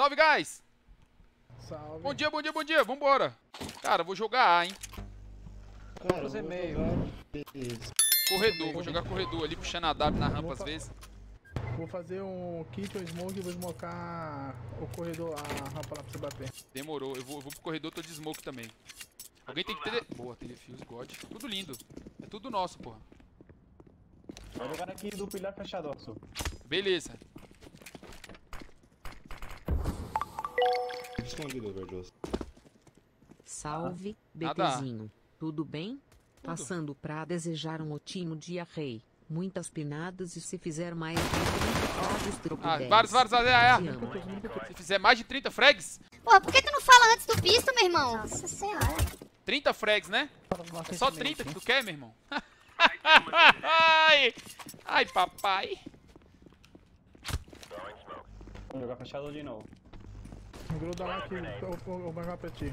Salve, guys! Salve. Bom dia, bom dia, bom dia. Vambora. Cara, vou jogar A, hein? Cara, eu vou meio. Corredor, vou jogar corredor ali, puxando a W na rampa às vezes. Vou fazer um kit, um smoke e vou smocar o corredor, a rampa lá pra você bater. Demorou, eu vou pro corredor, tô de smoke também. Alguém tem que ter... Boa, telefuse, God. Tudo lindo. É tudo nosso, porra. Vai jogar aqui do pilar fechado, ó. Beleza. Escondido, velho. Salve, bebezinho. Tudo bem? Tudo. Passando pra desejar um ótimo dia, rei. Muitas pinadas e se fizer mais de 30 ovos, vários, é. Se fizer mais de 30 frags? Pô, por que tu não fala antes do pisto, meu irmão? Nossa senhora. 30 frags, né? É só 30 que tu quer, meu irmão? Ai, ai, papai. Vamos jogar fechado de novo. Gruda lá que eu vou jogar pra ti.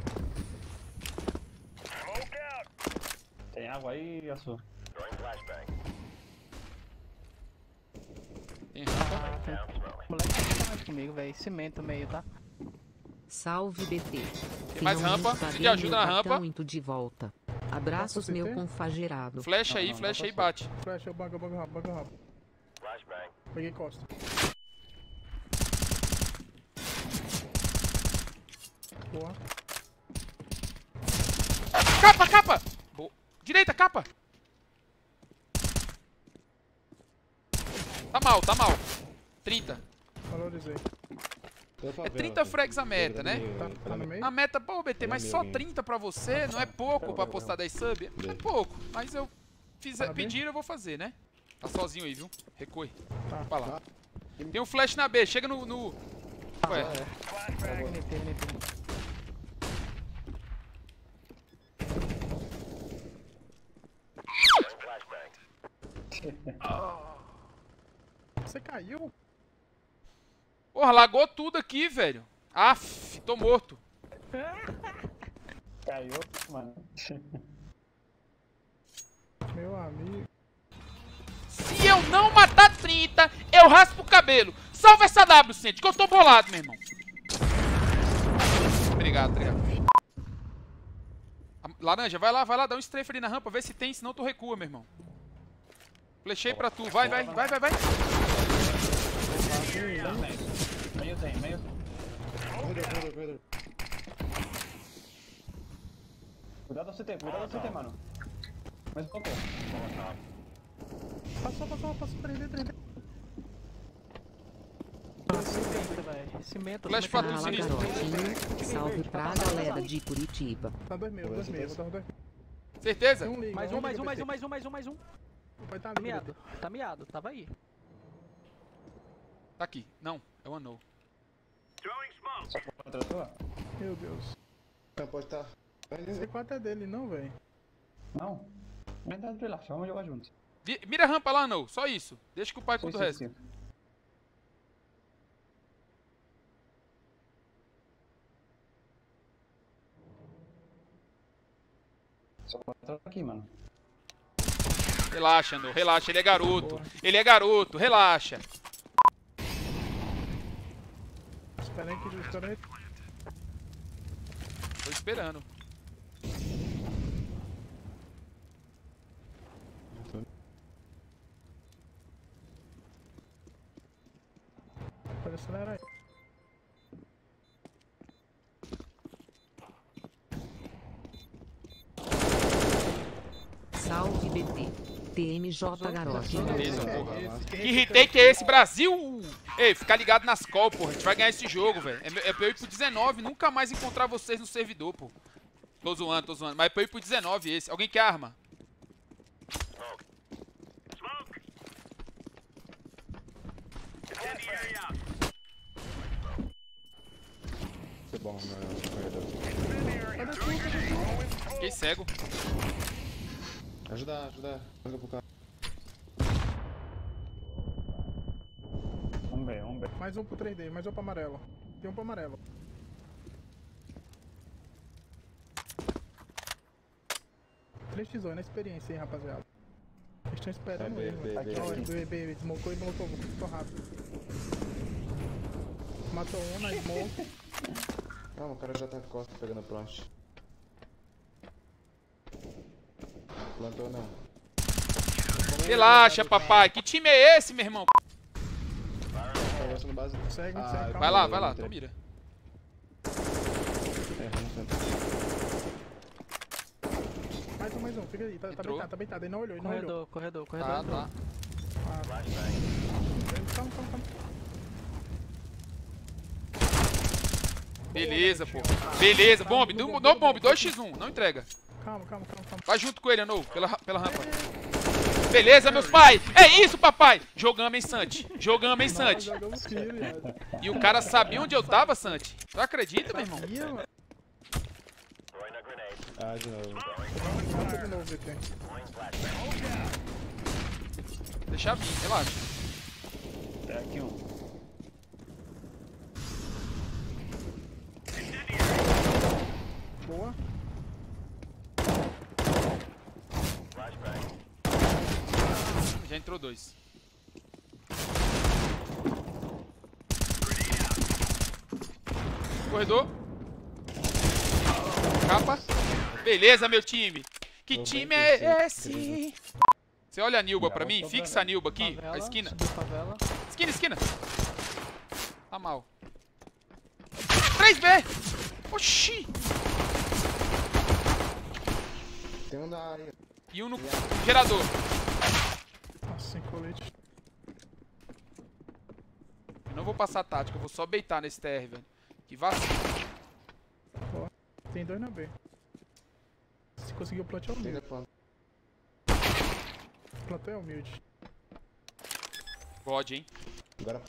Tem água aí, Açu? Moleque, tá mais comigo, velho. Cimento meio, tá? Salve, BT. Tem mais rampa. Se te ajuda na rampa. Muito de volta. Abraços, meu confagerado. Flecha aí, bate. Flecha, baga rápido. Peguei costa. Boa. Capa! Boa. Direita, capa! Tá mal. 30. Valorizei. É 30 frags a meta, né? A meta, pô, BT, mas só 30 pra você não é pouco pra postar 10 sub? É pouco, mas eu fiz, pedir, eu vou fazer, né? Tá sozinho aí, viu? Recuei. Pra lá. Tem um flash na B, chega no... Ué. Você caiu? Porra, lagou tudo aqui, velho. Aff, tô morto. Caiu, mano. Meu amigo. Se eu não matar 30, eu raspo o cabelo. Salva essa W, Sente, que eu tô bolado, meu irmão. Obrigado. Laranja, vai lá, dá um strafe ali na rampa, vê se tem, senão tu recua, meu irmão. Flechei pra tu, vai. Meio tem. Cuidado ao CT, mano. Mais um pouco. Passou, 3D. Flash pra tu, sinistro. Salve pra galera de Curitiba. Tá 2 mil. Certeza? Mais um. Tá miado, tava aí. Tá aqui, não, é uma no. Meu Deus. Não, pode estar. Esse 4 é dele, não, velho. Não. Verdade, relaxa, vamos jogar juntos. Mira a rampa lá, não, só isso. Deixa que o pai conta o resto. Só pra aqui, mano. Relaxa, Andor, relaxa, ele é garoto, relaxa. Espera aí que ele está aí. Tô esperando. Pode acelerar aí. Salve, BT. TMJ Garoto. Que retake é esse, Brasil? Ei, fica ligado nas call, porra. A gente vai ganhar esse jogo, velho. É pra eu ir pro 19 nunca mais encontrar vocês no servidor, pô. Tô zoando. Mas é pra eu ir pro 19 esse. Alguém quer arma? Fiquei cego. Ajuda. Um B. Mais um pro 3D, mais um pro amarelo. Tem um pro amarelo. Três tesões na experiência, hein, rapaziada. Eles estão esperando ele. Aqui, ó, do EB, desmocou e voltou muito rápido. Matou um na smoke. Não, o cara já tá de costas pegando a plant. Plantou não. Relaxa, papai. Que time é esse, meu irmão? Segue, segue. Vai lá, então mira. Mais um, fica aí, tá beitado, tá beitado, ele não olhou, ele não olhou. Corredor, corredor, corredor. Tá, tá. Calma, calma, calma. Beleza, pô. Beleza, bomb, no bomb, 2x1, não entrega. Calma, calma, calma. Vai junto com ele, Anou, pela rampa. Beleza, meus pais, é isso, papai. Jogamos, hein, Santi, jogamos, hein, Santi. E o cara sabia onde eu tava, Santi. Tu acredita, meu irmão? Ah, de novo. Deixa vir, relaxa. É aqui um. Boa. Já entrou dois. Corredor. Capa. Beleza, meu time. Que time é esse? Você olha a Nilba pra mim, fixa a Nilba aqui, favela, a esquina. Esquina, esquina. Tá mal. 3B! Oxi! Tem um na área. E um no gerador. Nossa, sem colete. Eu não vou passar tática, eu vou só beitar nesse TR, velho. Que vacilo. Tem dois na B. Se conseguir o plant é humilde. O plant é humilde. God, hein? Agora.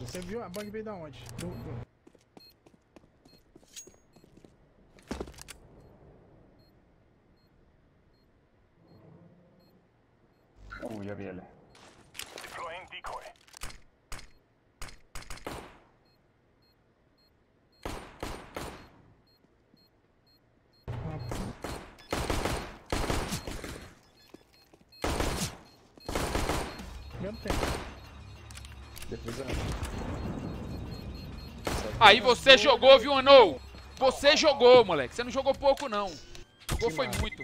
Você viu? A bug veio da onde? Do... Já vi ele. Aí você jogou, viu, Anou? Você jogou, moleque. Você não jogou pouco, não. Jogou foi muito.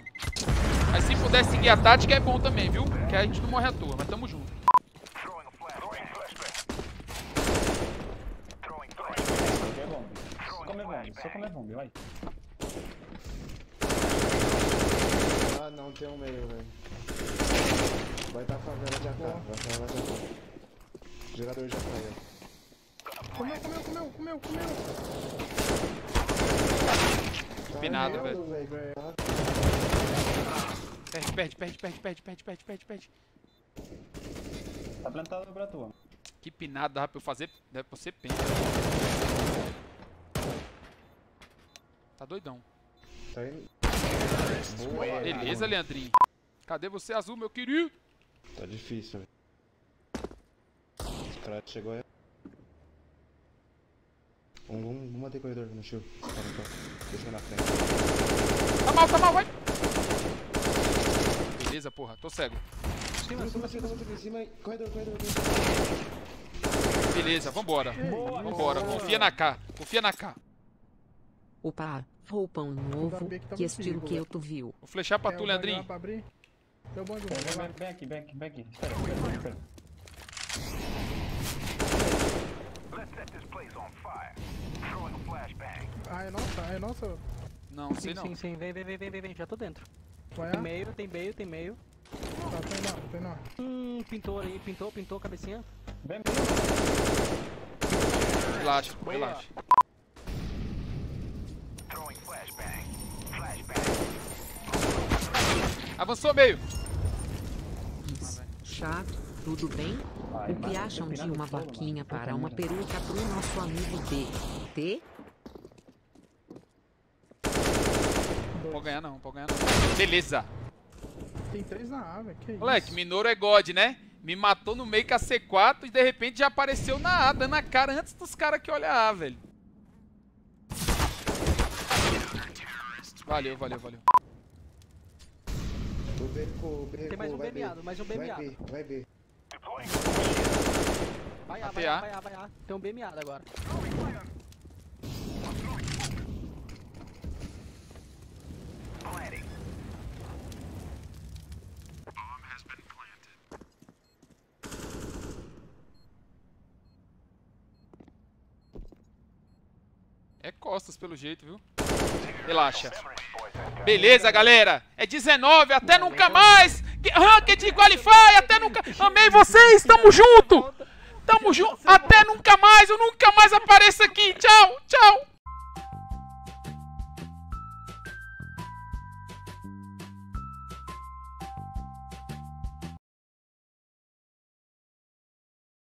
Mas se puder seguir a tática é bom também, viu? Que a gente não morre à toa, mas tamo junto. Só comer bomba, vai. Ah, não, tem um meio, velho. Vai dar favela de AK, O gerador já caiu. Comeu. Empinado, velho. Perde. Tá plantado pra tua. Que pinado dava pra eu fazer. Deve pra você pensa. Tá doidão. Tá indo. Boa, beleza, Leandrinho. Cadê você, azul, meu querido? Tá difícil, velho. Esse cara chegou aí. Vamos manter o corredor no chão. Deixa eu na frente. Tá mal, vai! Beleza, porra, tô cego. Cima, corredor. Beleza, vambora. Vambora, confia na K, Opa, roupão novo, que estilo que eu tu viu. Vou flechar pra tu, Leandrinho. Vem aqui. Espera. Ah, é nossa, Não, sei não. Sim, vem, já tô dentro. Tem meio. Tá, tem não. Pintou aí, pintou, cabecinha. Vem. Relaxa. Avançou meio. Isso, chato, tudo bem? O que acham de uma vaquinha para uma peruca pro nosso amigo bt? Não pode ganhar não, Beleza. Tem três na A, velho, que isso? Moleque, Minoru é God, né? Me matou no meio com a C4 e de repente já apareceu na A, dando a cara antes dos caras que olham a A, velho. Valeu. Tem mais um B meado, Vai B. Vai A. Tem um B meado agora. É costas pelo jeito, viu? Relaxa. Beleza, galera. É 19, até nunca mais. Ranked Qualify, até nunca. Amei vocês, tamo junto. Tamo junto, até nunca mais. Eu nunca mais apareço aqui. Tchau, tchau.